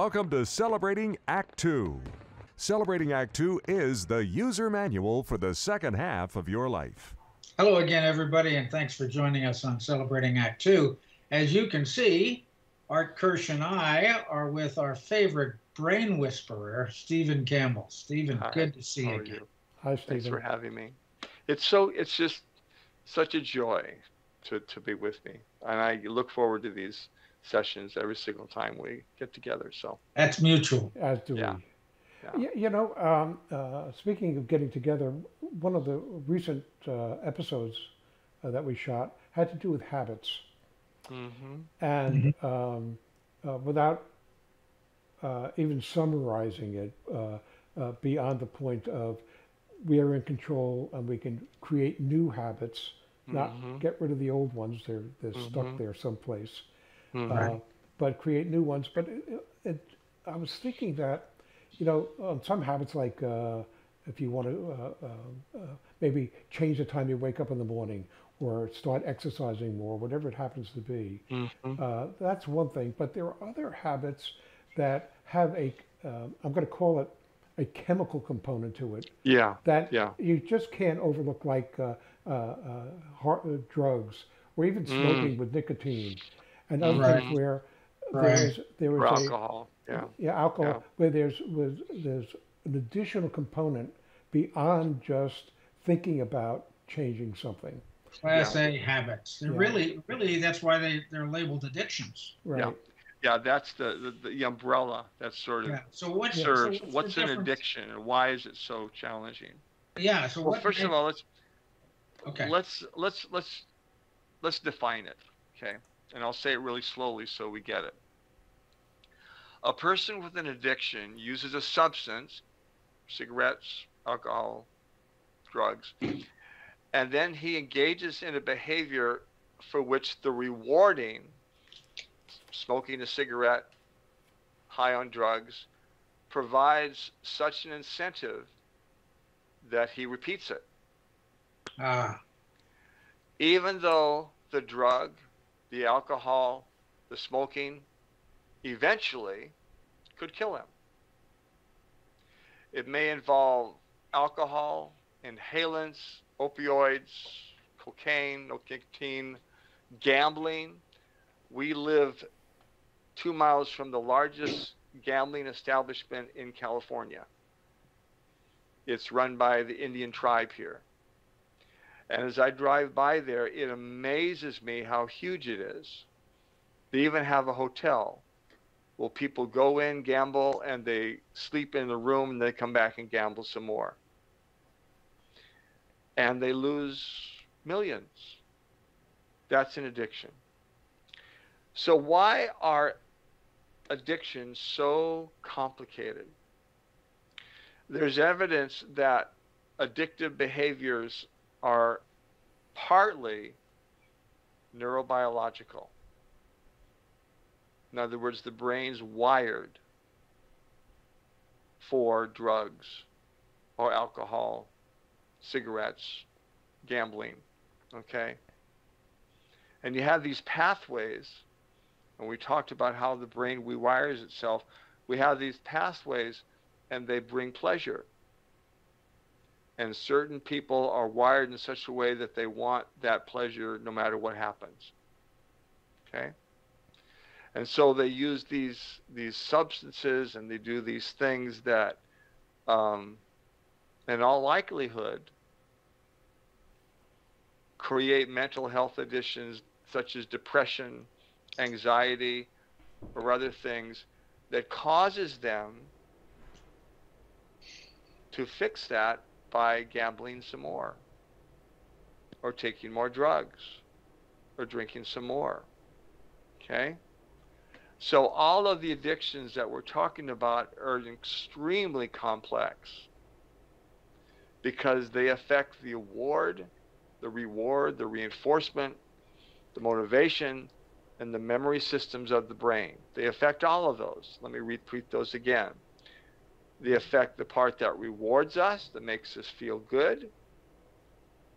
Welcome to Celebrating Act 2. Celebrating Act 2 is the user manual for the second half of your life. Hello again, everybody, and thanks for joining us on Celebrating Act 2. As you can see, Art Kirsch and I are with our favorite brain whisperer, Steven Campbell. Steven, hi. Good to see you again. Hi, Steven. Thanks for having me. It's just such a joy to be with me, and I look forward to these sessions every single time we get together. So that's mutual. As do we. Yeah. You know, speaking of getting together, one of the recent episodes that we shot had to do with habits. Mm-hmm. And without even summarizing it beyond the point of we are in control and we can create new habits, not get rid of the old ones. They're stuck there someplace. But create new ones. But I was thinking that, you know, on some habits, like if you want to maybe change the time you wake up in the morning or start exercising more, whatever it happens to be, that's one thing. But there are other habits that have a, I'm going to call it a chemical component to it. Yeah. That you just can't overlook, like drugs or even smoking with nicotine. And other things where there is alcohol, where there's an additional component beyond just thinking about changing something. Class A habits. They're really that's why they're labeled addictions. Right. Yeah, that's the umbrella. That's sort of so what's an addiction, and why is it so challenging? Yeah. So well, first of all, let's define it. Okay. And I'll say it really slowly so we get it. A person with an addiction uses a substance, cigarettes, alcohol, drugs, and then he engages in a behavior for which the rewarding, smoking a cigarette, high on drugs, provides such an incentive that he repeats it. Even though the drug, the alcohol, the smoking, eventually could kill him. It may involve alcohol, inhalants, opioids, cocaine, nicotine, gambling. We live 2 miles from the largest gambling establishment in California. It's run by the Indian tribe here. And as I drive by there, it amazes me how huge it is. They even have a hotel. Well, people go in, gamble, and they sleep in the room, and they come back and gamble some more. And they lose millions. That's an addiction. So why are addictions so complicated? There's evidence that addictive behaviors are partly neurobiological. In other words, the brain's wired for drugs or alcohol, cigarettes, gambling, okay? And you have these pathways, and we talked about how the brain rewires itself. We have these pathways, and they bring pleasure. And certain people are wired in such a way that they want that pleasure no matter what happens. Okay? And so they use these substances, and they do these things that, in all likelihood, create mental health additions such as depression, anxiety, or other things that causes them to fix that by gambling some more, or taking more drugs, or drinking some more. Okay? So all of the addictions that we're talking about are extremely complex because they affect the award, the reward, the reinforcement, the motivation, and the memory systems of the brain. They affect all of those. Let me repeat those again. They affect the part that rewards us, that makes us feel good,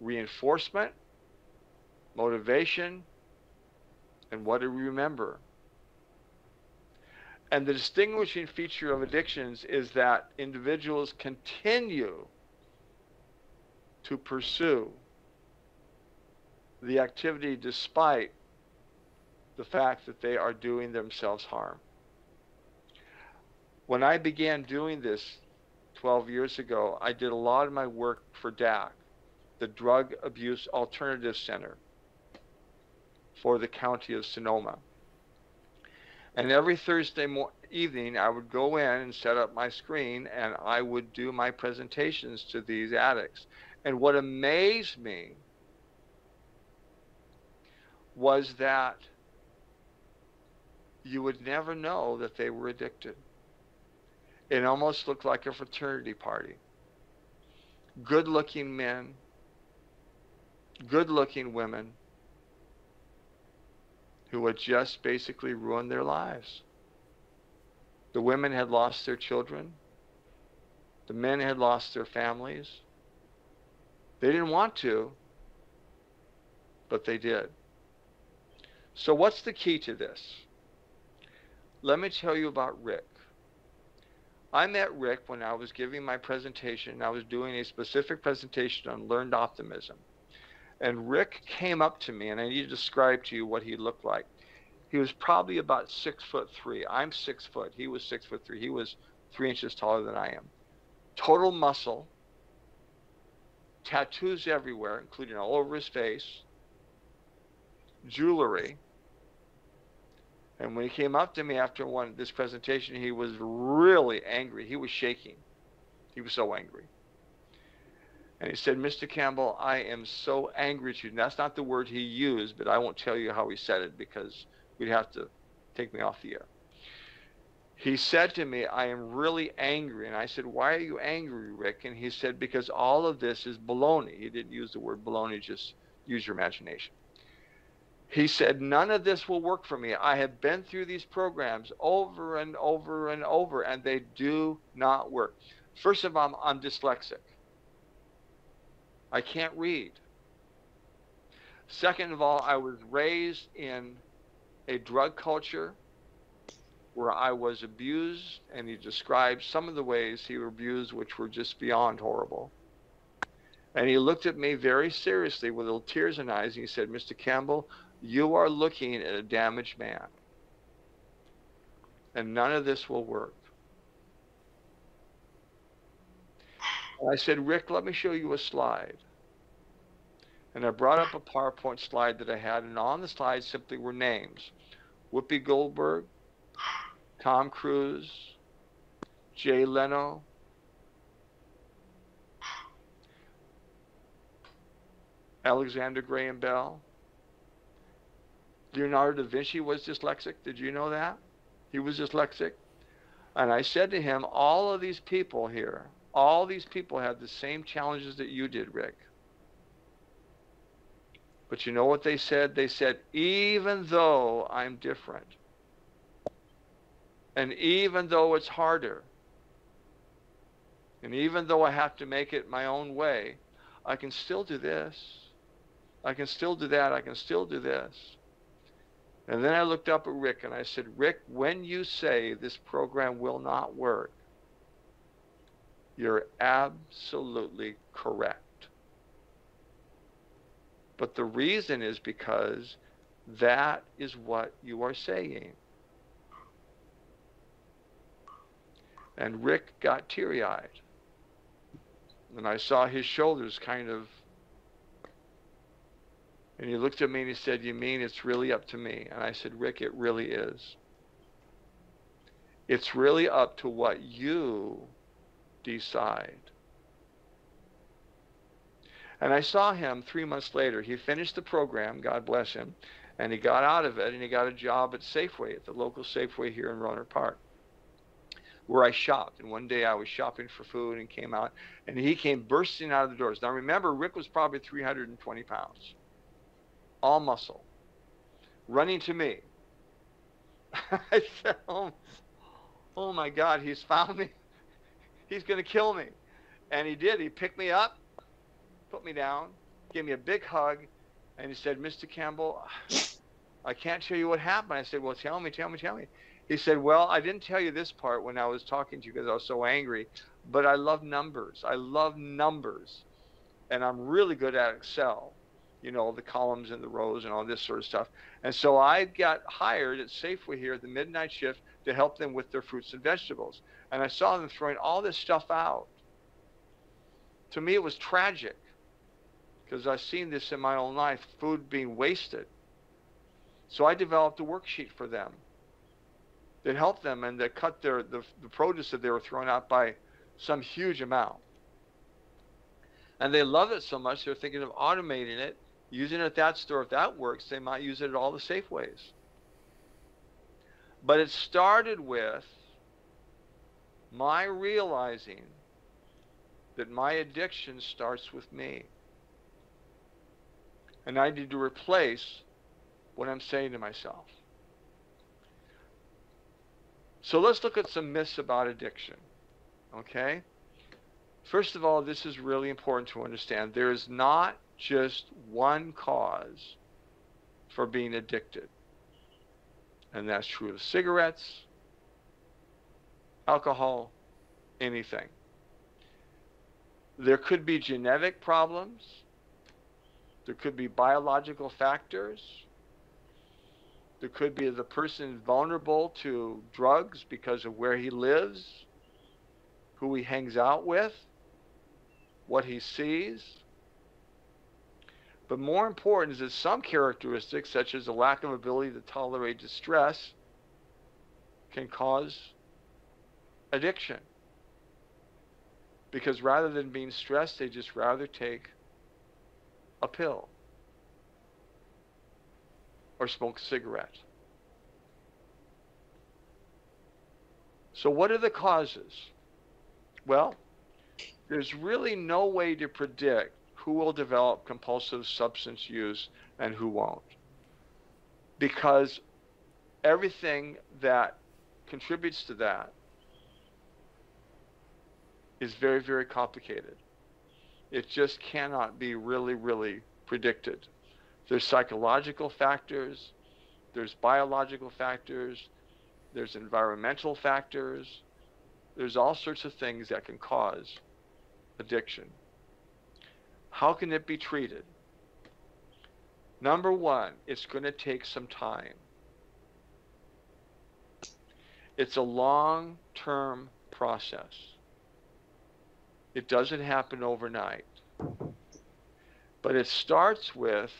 reinforcement, motivation, and what do we remember? And the distinguishing feature of addictions is that individuals continue to pursue the activity despite the fact that they are doing themselves harm. When I began doing this 12 years ago, I did a lot of my work for DAC, the Drug Abuse Alternative Center for the county of Sonoma. And every Thursday evening, I would go in and set up my screen, and I would do my presentations to these addicts. And what amazed me was that you would never know that they were addicted. It almost looked like a fraternity party. Good-looking men, good-looking women, who had just basically ruined their lives. The women had lost their children. The men had lost their families. They didn't want to, but they did. So what's the key to this? Let me tell you about Rick. I met Rick when I was giving my presentation. I was doing a specific presentation on learned optimism. And Rick came up to me, and I need to describe to you what he looked like. He was probably about 6'3". I'm 6 foot. He was 6'3". He was 3 inches taller than I am. Total muscle, tattoos everywhere, including all over his face, jewelry. And when he came up to me after this presentation, he was really angry. He was shaking. He was so angry. And he said, "Mr. Campbell, I am so angry at you." And that's not the word he used, but I won't tell you how he said it because we'd have to take me off the air. He said to me, "I am really angry." And I said, "Why are you angry, Rick?" And he said, "Because all of this is baloney." He didn't use the word baloney, just use your imagination. He said, "None of this will work for me. I have been through these programs over and over and over, and they do not work. First of all, I'm dyslexic. I can't read. Second of all, I was raised in a drug culture where I was abused," and he described some of the ways he was abused, which were just beyond horrible. And he looked at me very seriously with little tears in his eyes, and he said, "Mr. Campbell, you are looking at a damaged man, and none of this will work." I said, "Rick, let me show you a slide." And I brought up a PowerPoint slide that I had, and on the slide simply were names: Whoopi Goldberg, Tom Cruise, Jay Leno. Alexander Graham Bell. Leonardo da Vinci was dyslexic. Did you know that? He was dyslexic. And I said to him, all of these people here, all these people had the same challenges that you did, Rick. But you know what they said? They said, "Even though I'm different, and even though it's harder, and even though I have to make it my own way, I can still do this. I can still do that. I can still do this." And then I looked up at Rick and I said, "Rick, when you say this program will not work, you're absolutely correct. But the reason is because that is what you are saying." And Rick got teary-eyed. And I saw his shoulders kind of, and he looked at me and he said, "You mean it's really up to me?" And I said, "Rick, it really is. It's really up to what you decide." And I saw him 3 months later. He finished the program, God bless him, and he got out of it and he got a job at Safeway, at the local Safeway here in Rohnert Park, where I shopped. And one day I was shopping for food and came out, and he came bursting out of the doors. Now remember, Rick was probably 320 pounds, all muscle, running to me. I said, oh my God, he's found me. He's going to kill me. And he did. He picked me up, put me down, gave me a big hug, and he said, "Mr. Campbell, I can't tell you what happened." I said, "Well, tell me, tell me, tell me." He said, well, I didn't tell you this part when I was talking to you because I was so angry, but I love numbers. I love numbers. And I'm really good at Excel, you know, the columns and the rows and all this sort of stuff. And so I got hired at Safeway here at the midnight shift to help them with their fruits and vegetables. And I saw them throwing all this stuff out. To me, it was tragic because I've seen this in my own life, food being wasted. So I developed a worksheet for them that helped them, and that cut the produce that they were throwing out by some huge amount. And they love it so much, they're thinking of automating it, using it at that store. If that works, they might use it at all the Safeways. But it started with my realizing that my addiction starts with me. And I need to replace what I'm saying to myself. So let's look at some myths about addiction, okay? First of all, this is really important to understand. There is not just one cause for being addicted. And that's true of cigarettes, alcohol, anything. There could be genetic problems. There could be biological factors. There could be the person vulnerable to drugs because of where he lives, who he hangs out with, what he sees. But more important is that some characteristics, such as a lack of ability to tolerate distress, can cause addiction. Because rather than being stressed, they just rather take a pill or smoke a cigarette. So what are the causes? Well, there's really no way to predict who will develop compulsive substance use and who won't, because everything that contributes to that is very, very complicated. It just cannot be really, really predicted. There's psychological factors, there's biological factors, there's environmental factors, there's all sorts of things that can cause addiction. How can it be treated? Number one, it's going to take some time. It's a long-term process. It doesn't happen overnight. But it starts with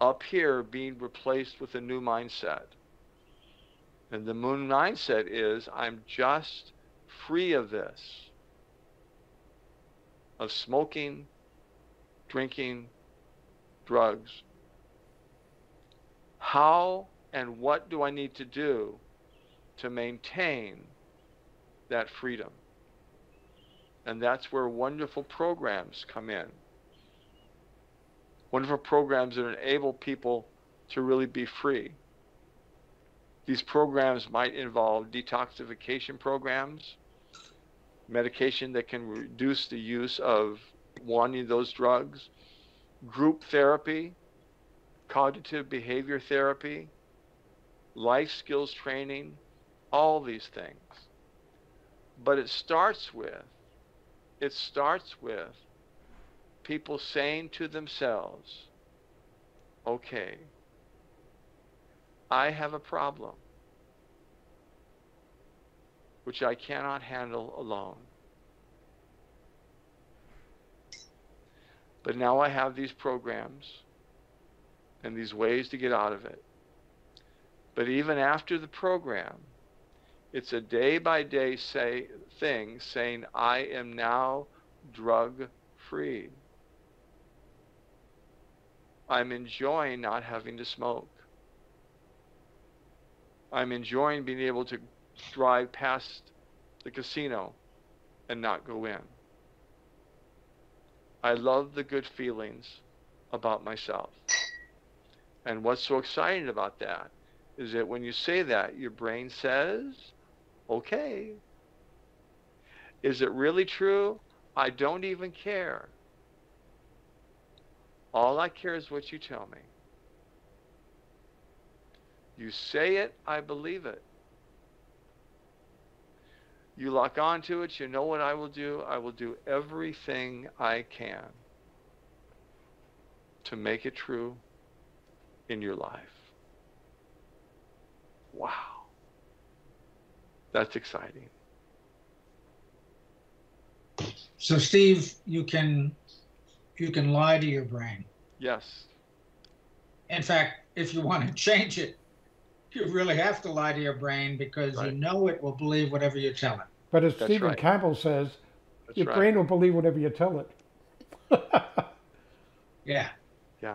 up here being replaced with a new mindset. And the moon mindset is, I'm just free of this, of smoking, drinking, drugs. How and what do I need to do to maintain that freedom? And that's where wonderful programs come in. Wonderful programs that enable people to really be free. These programs might involve detoxification programs, medication that can reduce the use of wanting those drugs, group therapy, cognitive behavior therapy, life skills training, all these things. But it starts with people saying to themselves, okay, I have a problem which I cannot handle alone. But now I have these programs and these ways to get out of it. But even after the program, it's a day-by-day thing saying, I am now drug-free. I'm enjoying not having to smoke. I'm enjoying being able to drive past the casino and not go in. I love the good feelings about myself. And what's so exciting about that is that when you say that, your brain says, okay. Is it really true? I don't even care. All I care is what you tell me. You say it, I believe it. You lock on to it, you know what I will do. I will do everything I can to make it true in your life. Wow. That's exciting. So, Steve, you can lie to your brain. Yes. In fact, if you want to change it, you really have to lie to your brain, because right. You know it will believe whatever you tell it. But as That's Stephen right. Campbell says, That's your right. brain will believe whatever you tell it. Yeah. Yeah,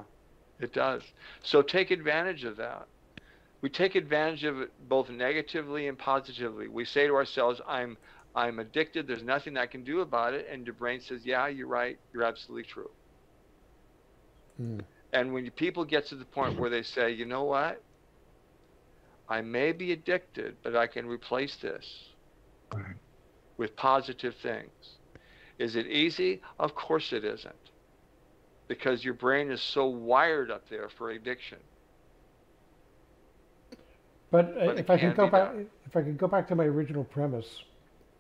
it does. So take advantage of that. We take advantage of it both negatively and positively. We say to ourselves, I'm addicted, there's nothing I can do about it. And your brain says, yeah, you're right, you're absolutely true. Mm. And when people get to the point where they say, you know what? I may be addicted, but I can replace this with positive things. Is it easy? Of course it isn't. Because your brain is so wired up there for addiction. But if I can go back, if I can go back to my original premise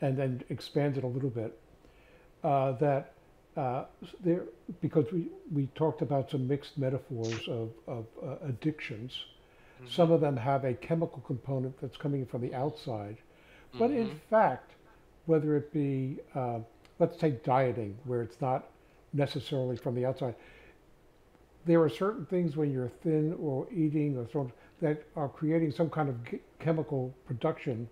and then expand it a little bit, that because we talked about some mixed metaphors of addictions. Some of them have a chemical component that's coming from the outside. But in fact, whether it be, let's take dieting, where it's not necessarily from the outside. There are certain things when you're thin or eating or so that are creating some kind of chemical production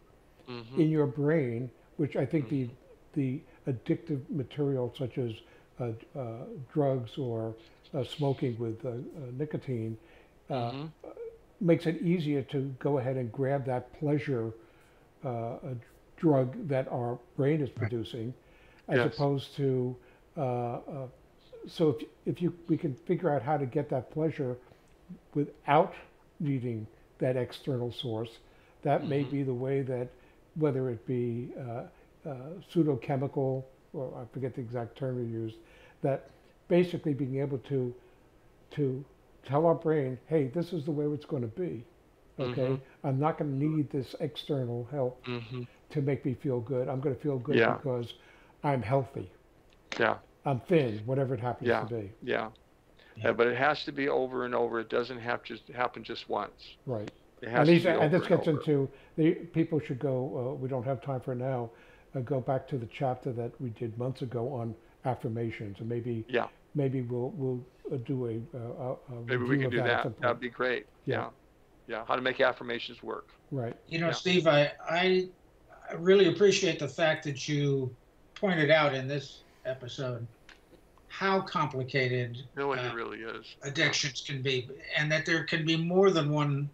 in your brain, which I think the addictive material, such as drugs or smoking with nicotine, makes it easier to go ahead and grab that pleasure drug that our brain is producing, as opposed to, so if we can figure out how to get that pleasure without needing that external source, that may be the way that, whether it be pseudochemical, or I forget the exact term you used, that basically being able to tell our brain, hey, this is the way it's going to be, okay? I'm not going to need this external help to make me feel good. I'm going to feel good because I'm healthy. Yeah. I'm thin, whatever it happens to be. Yeah, but it has to be over and over. It doesn't have to happen just once. Right. It has to be over and this gets into, people should go, we don't have time for now, go back to the chapter that we did months ago on affirmations, and maybe maybe we'll do a maybe we can do that. That'd be great. Yeah. How to make affirmations work. Right. You know, Steve, I really appreciate the fact that you pointed out in this episode how complicated it really is. Addictions can be, and that there can be more than one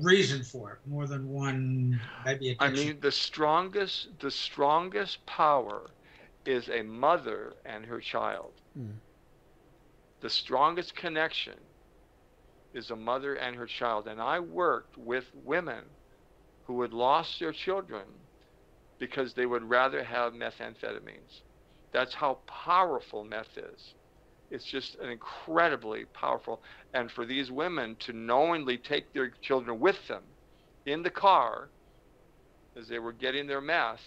reason for it, more than one maybe addiction. I mean, the strongest power is a mother and her child. The strongest connection is a mother and her child. And I worked with women who had lost their children because they would rather have methamphetamines. That's how powerful meth is. It's just an incredibly powerful. And for these women to knowingly take their children with them in the car as they were getting their meth,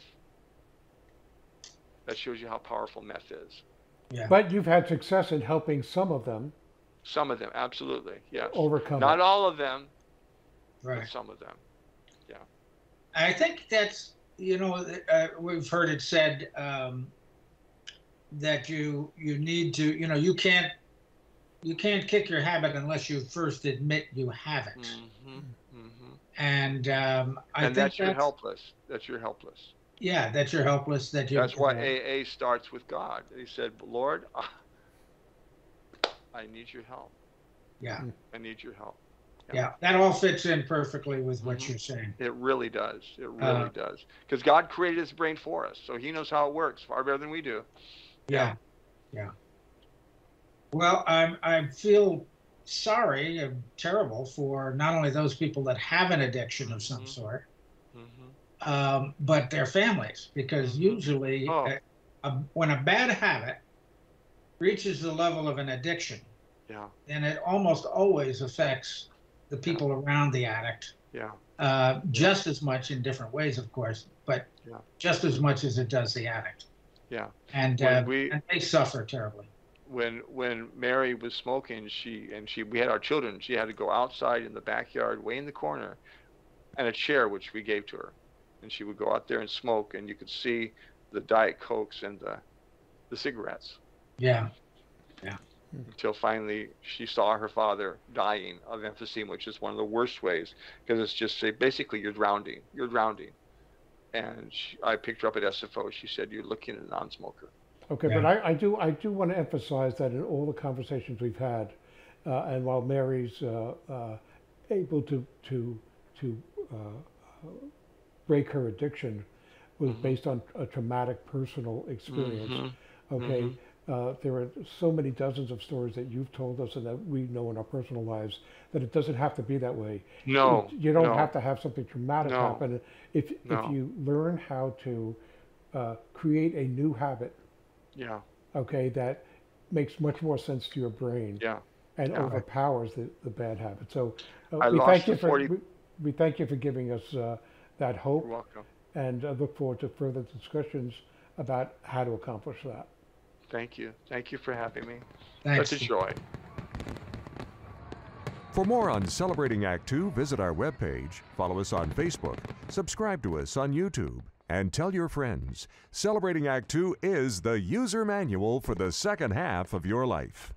that shows you how powerful meth is. Yeah. But you've had success in helping some of them. Some of them, absolutely, yes. Overcome. Not all of them, but some of them, yeah. I think that's, you know, we've heard it said that you need to, you know, you can't kick your habit unless you first admit you have it. And I think that you're helpless. That you're helpless. Yeah, that you're helpless. That's why AA starts with God. He said, Lord, I need your help. Yeah. I need your help. Yeah. That all fits in perfectly with what you're saying. It really does. It really does. Because God created his brain for us, so he knows how it works far better than we do. Yeah. Yeah. Well, I feel sorry and terrible for not only those people that have an addiction of some sort, but their families, because usually when a bad habit reaches the level of an addiction, then it almost always affects the people around the addict. Yeah. Just as much in different ways, of course, but just as much as it does the addict. Yeah. And they suffer terribly. When Mary was smoking, we had our children. She had to go outside in the backyard, way in the corner, and a chair which we gave to her, and she would go out there and smoke, and you could see the Diet Cokes and the cigarettes. Yeah. Yeah. Until finally she saw her father dying of emphysema, which is one of the worst ways, because it's just basically you're drowning. And I picked her up at SFO. She said, "You're looking at a non-smoker." Okay, yeah. But I do want to emphasize that in all the conversations we've had, and while Mary's able to break her addiction, was based on a traumatic personal experience. Mm-hmm. Okay, there are so many dozens of stories that you've told us and that we know in our personal lives that it doesn't have to be that way. No, you don't have to have something traumatic happen. If you learn how to create a new habit. Yeah. Okay, that makes much more sense to your brain. Yeah. And overpowers the bad habit. So we thank you for giving us that hope. You're welcome. And I look forward to further discussions about how to accomplish that. Thank you. Thank you for having me. Thanks. Such a joy. For more on Celebrating Act 2, visit our webpage, follow us on Facebook, subscribe to us on YouTube, and tell your friends. Celebrating Act 2 is the user manual for the second half of your life.